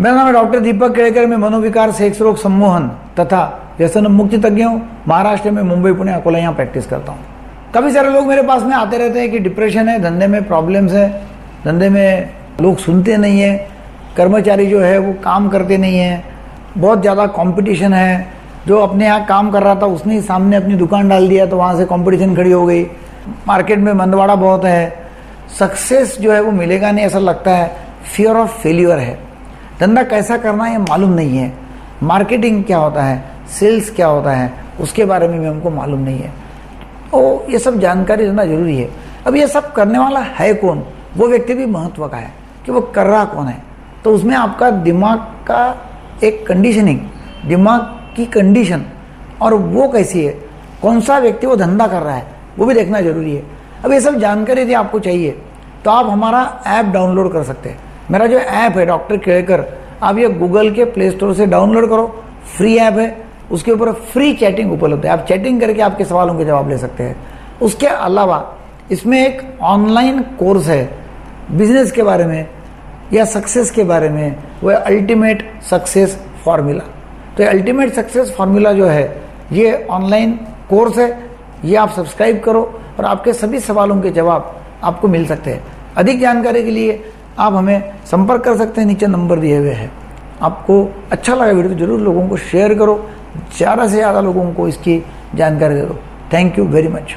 मेरा नाम है डॉक्टर दीपक केड़कर। मैं मनोविकार, सेक्स रोग, सम्मोहन तथा व्यसन मुक्ति तज्ञ हूँ। महाराष्ट्र में मुंबई, पुणे, अकोला यहाँ प्रैक्टिस करता हूँ। काफ़ी सारे लोग मेरे पास में आते रहते हैं कि डिप्रेशन है, धंधे में प्रॉब्लम्स है, धंधे में लोग सुनते नहीं है, कर्मचारी जो है वो काम करते नहीं है, बहुत ज़्यादा कॉम्पिटिशन है। जो अपने यहाँ काम कर रहा था उसने सामने अपनी दुकान डाल दिया तो वहाँ से कॉम्पिटिशन खड़ी हो गई। मार्केट में मंदवाड़ा बहुत है, सक्सेस जो है वो मिलेगा नहीं ऐसा लगता है, फियर ऑफ फेल्यूर है, धंधा कैसा करना है ये मालूम नहीं है, मार्केटिंग क्या होता है, सेल्स क्या होता है उसके बारे में भी हमको मालूम नहीं है। तो ये सब जानकारी देना जरूरी है। अब ये सब करने वाला है कौन, वो व्यक्ति भी महत्व का है कि वो कर रहा कौन है। तो उसमें आपका दिमाग का एक कंडीशनिंग, दिमाग की कंडीशन और वो कैसी है, कौन सा व्यक्ति वो धंधा कर रहा है वो भी देखना जरूरी है। अब ये सब जानकारी यदि आपको चाहिए तो आप हमारा ऐप डाउनलोड कर सकते हैं। मेरा जो ऐप है डॉक्टर केड़कर, आप ये गूगल के प्ले स्टोर से डाउनलोड करो, फ्री ऐप है, उसके ऊपर फ्री चैटिंग उपलब्ध है, आप चैटिंग करके आपके सवालों के जवाब ले सकते हैं। उसके अलावा इसमें एक ऑनलाइन कोर्स है बिजनेस के बारे में या सक्सेस के बारे में, वो है अल्टीमेट सक्सेस फार्मूला। तो अल्टीमेट सक्सेस फार्मूला जो है ये ऑनलाइन कोर्स है, ये आप सब्सक्राइब करो और आपके सभी सवालों के जवाब आपको मिल सकते हैं। अधिक जानकारी के लिए आप हमें संपर्क कर सकते हैं, नीचे नंबर दिए हुए हैं। आपको अच्छा लगा वीडियो तो जरूर लोगों को शेयर करो, ज़्यादा से ज़्यादा लोगों को इसकी जानकारी दे दो। Thank you very much.